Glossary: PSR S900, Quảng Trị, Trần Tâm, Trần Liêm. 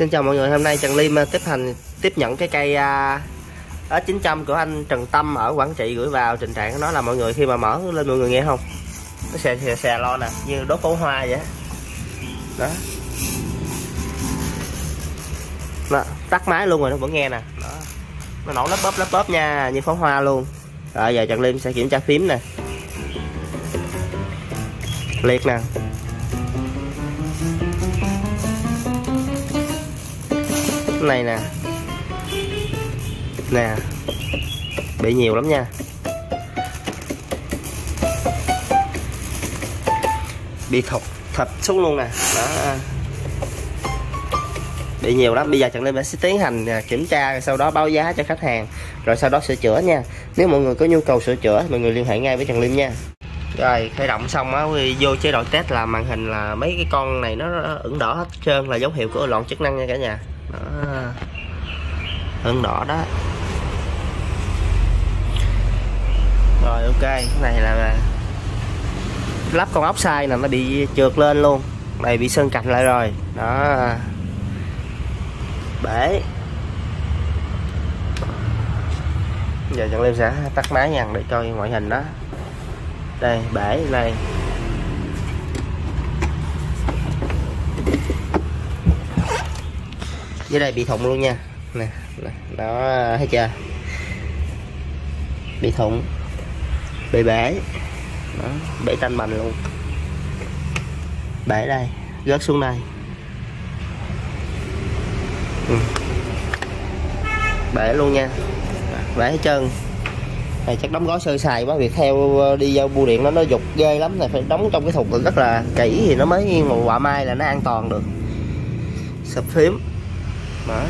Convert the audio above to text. Xin chào mọi người, hôm nay Trần Liêm tiếp nhận cái cây S900 của anh Trần Tâm ở Quảng Trị gửi vào. Tình trạng của nó là mọi người khi mà mở lên mọi người nghe không, nó xè lo nè, như đốt cổ hoa vậy đó. Đó, tắt máy luôn rồi nó vẫn nghe nè đó. Nó nổ lấp bóp nha, như pháo hoa luôn. Rồi giờ Trần Liêm sẽ kiểm tra phím nè, liệt nè, này nè nè, bị nhiều lắm nha, bị thập xuống luôn nè đó, bị nhiều lắm. Bây giờ Trần Liêm sẽ tiến hành kiểm tra rồi sau đó báo giá cho khách hàng, rồi sau đó sửa chữa nha. Nếu mọi người có nhu cầu sửa chữa mọi người liên hệ ngay với Trần Liêm nha. Rồi khởi động xong á, vô chế độ test là màn hình là mấy cái con này nó ửng đỏ hết trơn, là dấu hiệu của loạn chức năng nha cả nhà. Ửng đỏ đó. Rồi ok, cái này là lắp con ốc sai là nó bị trượt lên luôn, này bị sơn cạnh lại rồi đó, bể. Giờ Trần Liêm sẽ tắt máy nha để coi ngoại hình đó. Đây bể này, dưới đây bị thủng luôn nha nè, đó thấy chưa, bị thủng, bị bể đó, bể tanh bành luôn, bể đây rớt xuống đây, bể luôn nha, bể hết trơn này. Chắc đóng gói sơ sài quá, việc theo đi giao bưu điện nó dục ghê lắm này, phải đóng trong cái thùng rất là kỹ thì nó mới quả mai là nó an toàn được. Sập phím đó.